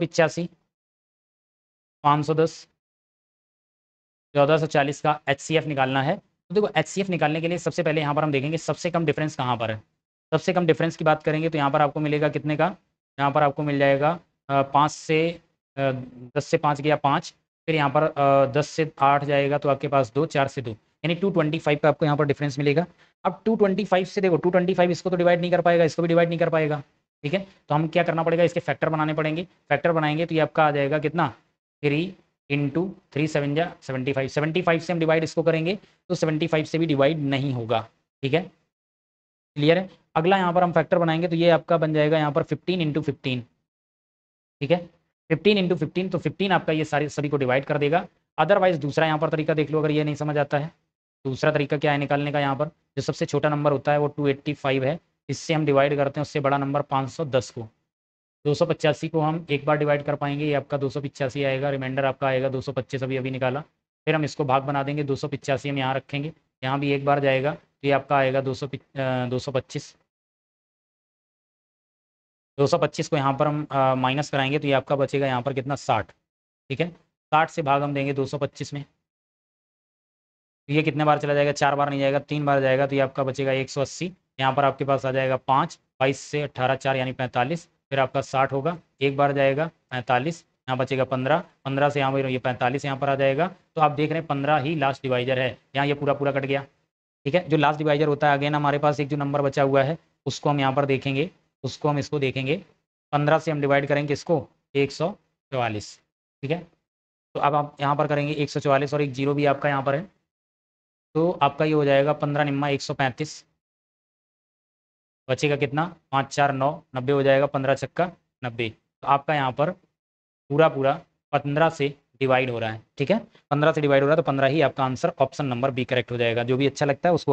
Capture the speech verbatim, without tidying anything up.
पिचासी पाँच सौ दस चौदह सौ चालीस का एच सी एफ निकालना है। तो देखो एच सी एफ निकालने के लिए सबसे पहले यहाँ पर हम देखेंगे सबसे कम डिफरेंस कहाँ पर है। सबसे कम डिफरेंस की बात करेंगे तो यहाँ पर आपको मिलेगा कितने का, यहाँ पर आपको मिल जाएगा पाँच से दस से पाँच गया पाँच, फिर यहाँ पर दस से आठ जाएगा तो आपके पास दो, चार से दो, यानी टू ट्वेंटी फाइव का आपको यहाँ पर डिफरेंस मिलेगा। अब टू ट्वेंटी फाइव से देखो टू ट्वेंटी फाइव इसको तो डिवाइड नहीं कर पाएगा, इसको भी डिवाइड नहीं कर पाएगा, ठीक है। तो हम क्या करना पड़ेगा, इसके फैक्टर बनाने पड़ेंगे। फैक्टर बनाएंगे तो ये आपका आ जाएगा कितना, थ्री इंटू थ्री सेवन जा सेवेंटी फाइव। सेवेंटी फाइव से हम डिवाइड इसको करेंगे तो सेवेंटी फाइव से भी डिवाइड नहीं होगा, ठीक है, क्लियर है। अगला यहाँ पर हम फैक्टर बनाएंगे तो ये आपका बन जाएगा यहाँ पर फिफ्टीन इंटू फिफ्टीन, ठीक है, फिफ्टीन इंटू फिफ्टीन, तो फिफ्टीन आपका ये सारे सभी को डिवाइड कर देगा। अदरवाइज दूसरा यहाँ पर तरीका देख लो, अगर ये नहीं समझ आता है दूसरा तरीका क्या है निकालने का, यहाँ पर जो सबसे छोटा नंबर होता है वो टू एट्टी फाइव है, इससे हम डिवाइड करते हैं उससे बड़ा नंबर पाँच सौ दस को। दो सौ पचासी को हम एक बार डिवाइड कर पाएंगे, ये आपका दो सौ पिचासी आएगा, रिमाइंडर आपका आएगा दो सौ पच्चीस, अभी अभी निकाला। फिर हम इसको भाग बना देंगे, दो सौ पिचासी हम यहाँ रखेंगे, यहाँ भी एक बार जाएगा तो ये आपका आएगा दो सौ दो सौ पच्चीस दो सौ पच्चीस को यहाँ पर हम आ, माइनस कराएंगे तो ये आपका बचेगा यहाँ पर कितना, साठ, ठीक है। साठ से भाग हम देंगे दो सौ पच्चीस में, ये कितने बार चला जाएगा, चार बार नहीं जाएगा, तीन बार जाएगा, तो ये आपका बचेगा एक सौ अस्सी। यहाँ पर आपके पास आ जाएगा पाँच, बाईस से अट्ठारह चार यानी पैंतालीस, फिर आपका साठ होगा, एक बार जाएगा पैंतालीस, यहाँ बचेगा पंद्रह, पंद्रह से यहाँ पर ये पैंतालीस यहाँ पर आ जाएगा। तो आप देख रहे हैं पंद्रह ही लास्ट डिवाइजर है, यहाँ ये पूरा पूरा कट गया, ठीक है। जो लास्ट डिवाइजर होता है, अगेन हमारे पास एक जो नंबर बचा हुआ है उसको हम यहाँ पर देखेंगे, उसको हम इसको देखेंगे, पंद्रह से हम डिवाइड करेंगे इसको एक सौ चवालीस, ठीक है। तो अब आप यहाँ पर करेंगे एक सौ चवालीस और एक जीरो भी आपका यहाँ पर है, तो आपका ये हो जाएगा पंद्रह निम्मा एक सौ पैंतीस, बचेगा कितना पाँच चार नौ, नब्बे हो जाएगा, पंद्रह छक्का नब्बे। तो आपका यहाँ पर पूरा पूरा पंद्रह से डिवाइड हो रहा है, ठीक है, पंद्रह से डिवाइड हो रहा है, तो पंद्रह ही आपका answer option number B correct हो जाएगा। जो भी अच्छा लगता है उसको